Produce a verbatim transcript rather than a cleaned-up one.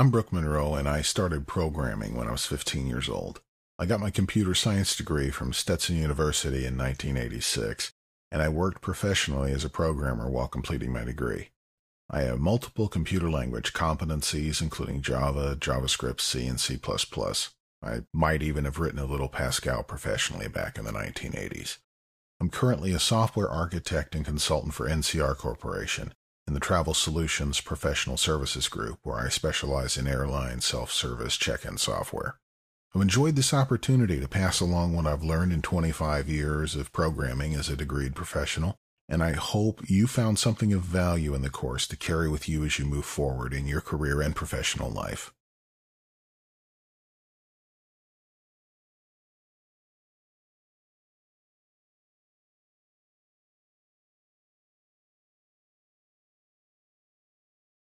I'm Brooke Monroe, and I started programming when I was fifteen years old. I got my computer science degree from Stetson University in nineteen eighty-six, and I worked professionally as a programmer while completing my degree. I have multiple computer language competencies, including Java, JavaScript, C, and C plus plus. I might even have written a little Pascal professionally back in the nineteen eighties. I'm currently a software architect and consultant for N C R Corporation, in the Travel Solutions Professional Services Group, where I specialize in airline self-service check-in software. I've enjoyed this opportunity to pass along what I've learned in twenty-five years of programming as a degreed professional, and I hope you found something of value in the course to carry with you as you move forward in your career and professional life.